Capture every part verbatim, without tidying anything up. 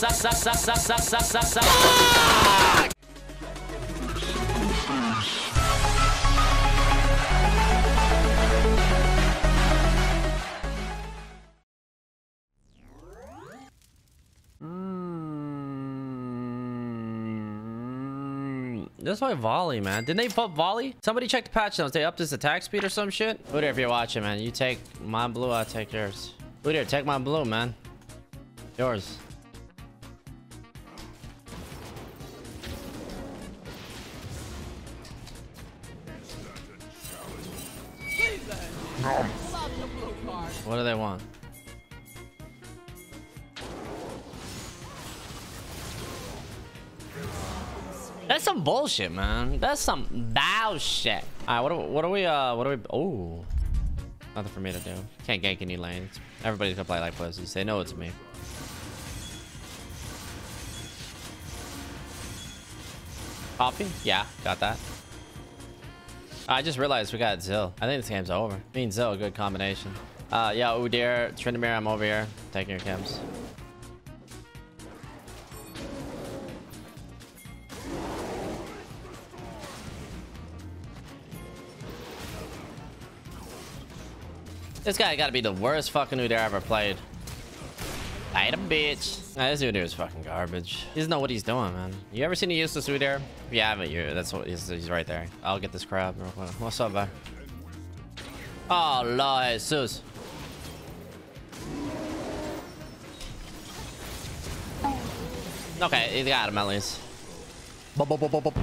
That's why Volley, man. Didn't they put Volley? Somebody check the patch notes. They upped his attack speed or some shit. Udyr, if you're watching, man, you take my blue, I'll take yours. Udyr, take my blue, man. Yours. What do they want? That's some bullshit, man. That's some bullshit. All right, what are, what are we? Uh, what are we? Oh, nothing for me to do. Can't gank any lanes. Everybody's gonna play like pussies. They know it's me. Copy? Yeah, got that. I just realized we got Zil. I think this game's over. Me and Zil, a good combination. Uh, yeah, Udyr, Tryndamere, I'm over here taking your camps. This guy gotta be the worst fucking Udyr I ever played. Light a bitch. Nah, this Udyr is fucking garbage. He doesn't know what he's doing, man. You ever seen a useless Udyr? Yeah, but you that's what he's, he's right there. I'll get this crab real quick. What's up, man? Oh, Lord Jesus. Okay, he got him at least. Bop, bop, bop, bop, bop.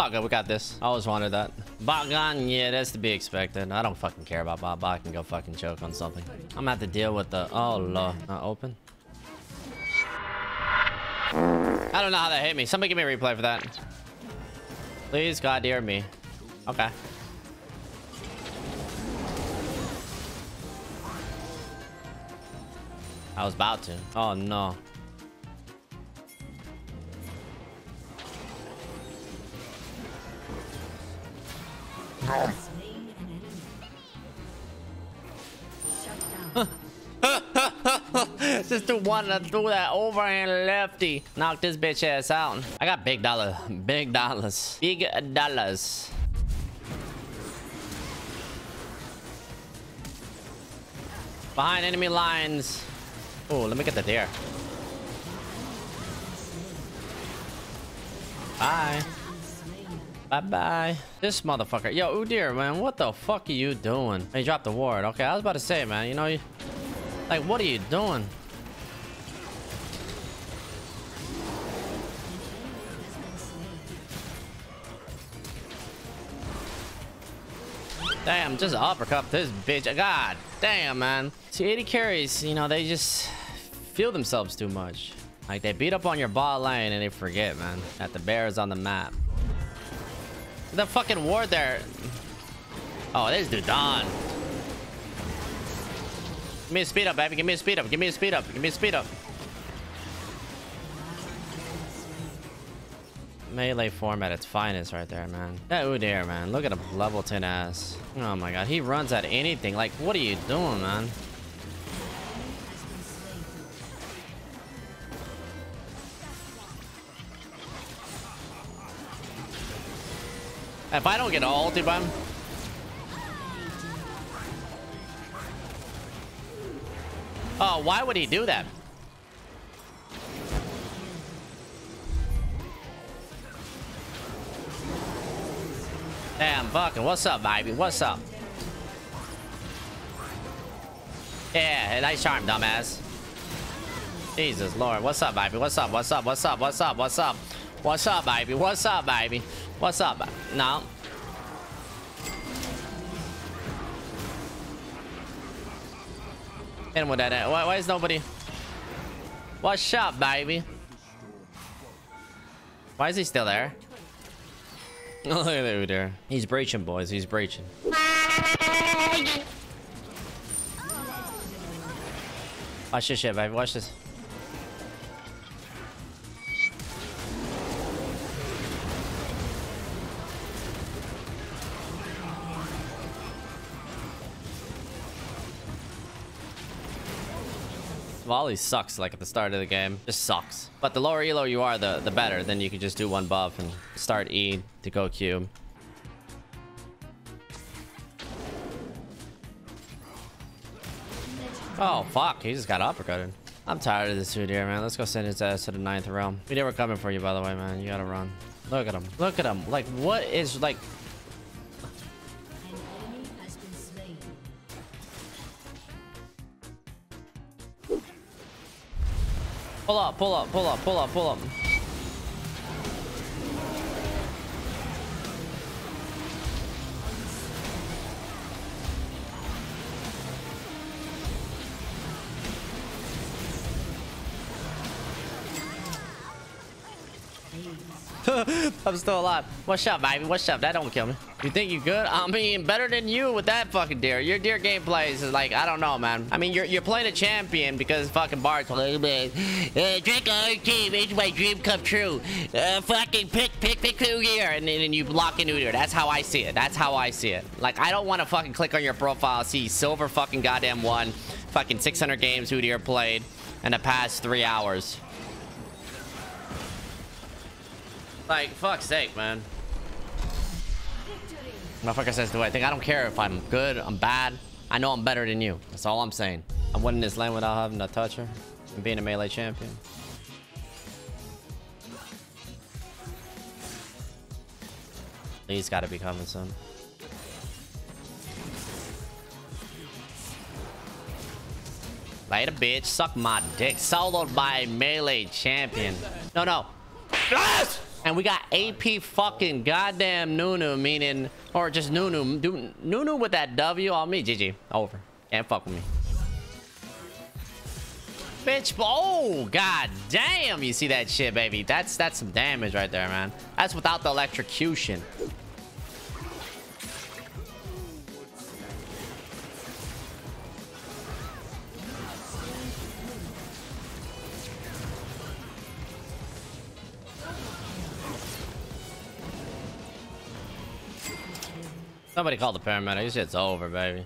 Oh good, we got this. I always wanted that. Botgon, yeah, that's to be expected. I don't fucking care about Bob. I can go fucking choke on something. I'm gonna have to deal with the... Oh, Lord. Not open. I don't know how that hit me. Somebody give me a replay for that. Please, God, dear me. Okay. I was about to. Oh, no. Just do one and do that overhand lefty. Knock this bitch ass out. I got big dollar. Big dollars. Big dollars. Behind enemy lines. Oh, let me get the deer. Bye. Bye-bye. This motherfucker. Yo, Udyr, man. What the fuck are you doing? Hey, drop the ward. Okay, I was about to say, man. You know, you... Like, what are you doing? Damn, just uppercut this bitch. God damn, man. See, A D carries, you know, they just feel themselves too much. Like, they beat up on your bot lane and they forget, man, that the bear is on the map. The fucking ward there. Oh, this dude done. Give me a speed up, baby. Give me a speed up. Give me a speed up. Give me a speed up. Melee form at its finest right there, man. That Udyr, man. Look at him, level ten ass. Oh my god, he runs at anything. Like, what are you doing, man? If I don't get ulted by him. Oh, why would he do that? Damn, fucking. What's up, baby? What's up? Yeah, nice charm, dumbass. Jesus Lord. What's up, baby? What's up? What's up? What's up? What's up? What's up? What's up, baby? What's up, baby? What's up? No. And with that, at? Why, why is nobody? What's up, baby? Why is he still there? Oh, look at that Udyr. He's breaching, boys. He's breaching. Watch this shit, baby. Watch this. volley sucks, like at the start of the game. Just sucks. But the lower elo you are, the, the better. Then you can just do one buff and start E to go Q. Oh, fuck. He just got uppercutted. I'm tired of this dude here, man. Let's go send his ass to the ninth realm. We never coming for you, by the way, man. You gotta run. Look at him. Look at him. Like, what is, like... Pull up, pull up, pull up, pull up, pull up. I'm still alive. What's up, baby? What's up? That don't kill me. You think you good? I mean, better than you with that fucking deer. Your deer gameplay is like, I don't know, man. I mean, you're you're playing a champion because fucking Bard's like, man, uh, Draco team is my dream come true. Uh, fucking pick, pick, pick who here, and then you lock in Udyr. That's how I see it. That's how I see it. Like, I don't want to fucking click on your profile, see silver fucking goddamn one, fucking six hundred games Udyr played in the past three hours. Like, fuck's sake, man. Motherfucker says the way I think. I don't care if I'm good, I'm bad. I know I'm better than you. That's all I'm saying. I'm winning this lane without having to touch her and being a melee champion. He's gotta be coming soon. Later, bitch. Suck my dick. Soloed by a melee champion. No, no. Yes! And we got A P fucking goddamn Nunu, meaning, or just Nunu. Do, Nunu with that W on me. G G. Over. Can't fuck with me. Bitch. Oh, god damn. You see that shit, baby. That's, that's some damage right there, man. That's without the electrocution. Somebody called the paramedic. This shit's over, baby.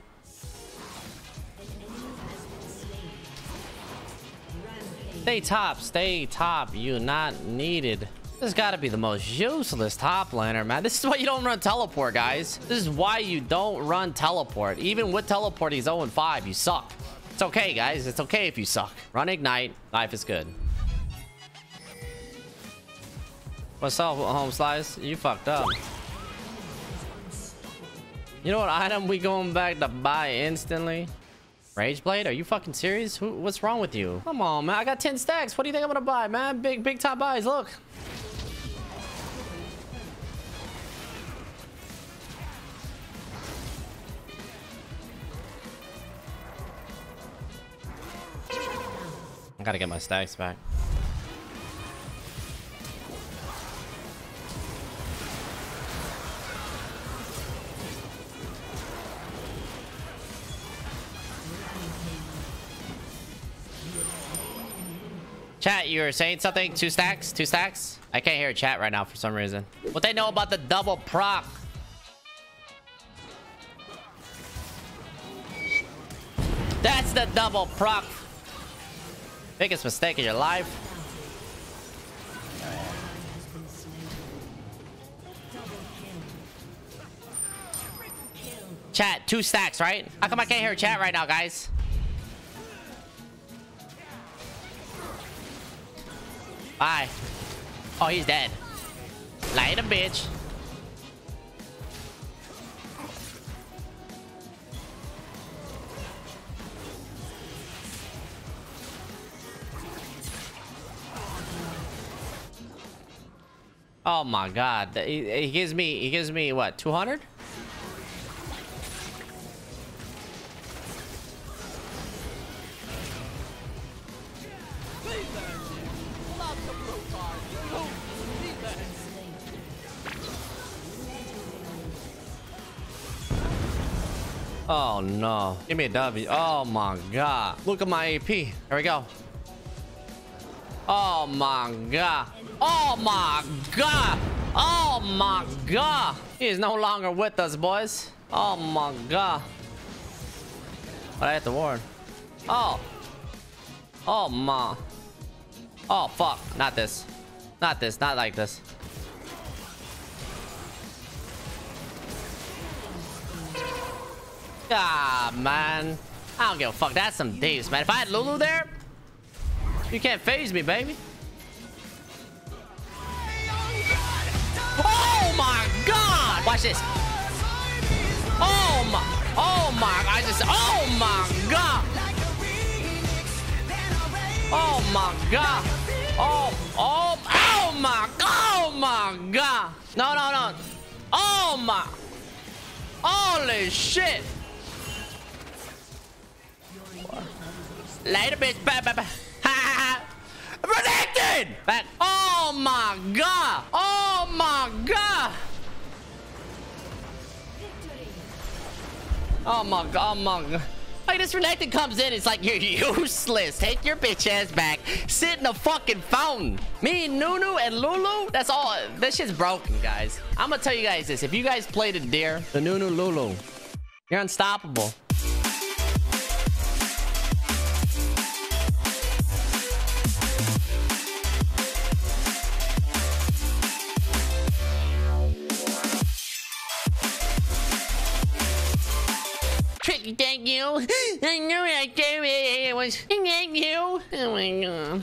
Stay top. Stay top. You not needed. This has got to be the most useless top laner, man. This is why you don't run teleport, guys. This is why you don't run teleport. Even with teleport, he's oh and five. You suck. It's okay, guys. It's okay if you suck. Run ignite. Life is good. What's up, home slice? You fucked up. You know what item we going back to buy instantly? Rageblade? Are you fucking serious? Who, what's wrong with you? Come on, man. I got ten stacks. What do you think I'm gonna buy, man? Big, big top buys. Look. I gotta get my stacks back. Chat, you were saying something? Two stacks? Two stacks? I can't hear chat right now for some reason. What they know about the double proc? That's the double proc. Biggest mistake of your life. Chat, two stacks, right? How come I can't hear chat right now, guys? Bye. Oh, he's dead. Later, bitch. Oh my god. He, he gives me, he gives me what, two hundred? Oh no. Give me a W. Oh my god. Look at my A P. Here we go. Oh my god. Oh my god. Oh my god. He is no longer with us, boys. Oh my god. But I hit the ward. Oh. Oh ma. Oh fuck. Not this. Not this. Not like this. Ah man. I don't give a fuck. That's some thieves, man. If I had Lulu there, you can't phase me, baby. Oh my god! Watch this. Oh my. Oh my. I just. Oh my god. Oh my god. Oh. Oh. Oh my. Oh my god. No. No. No. Oh my. Holy shit. Later, bitch. Ba, ba, ba. Ha, ha, ha. Predicted! But oh my god! Oh my god! Victory. Oh my god! Oh my god! Like this redacted comes in, it's like you're useless. Take your bitch ass back. Sit in a fucking fountain. Me, Nunu, and Lulu. That's all. This shit's broken, guys. I'm gonna tell you guys this: if you guys played it, Udyr, the Nunu, Lulu, you're unstoppable. Thank you. I knew I gave it. It was thank you. Oh my god.